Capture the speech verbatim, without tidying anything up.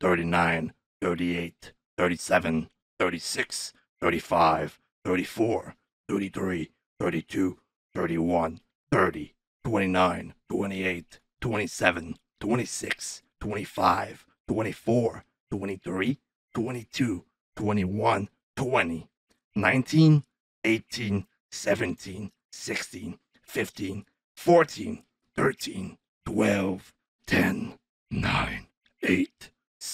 thirty-nine, thirty-eight, thirty-seven, thirty-six, thirty-five, thirty-four, thirty-three, thirty-two, thirty-one, thirty, twenty-nine, twenty-eight, twenty-seven, twenty-six, twenty-five, twenty-four, twenty-three, twenty-two, twenty-one, twenty, nineteen, eighteen, seventeen, sixteen, fifteen, fourteen, thirteen, twelve, ten, nine, eight,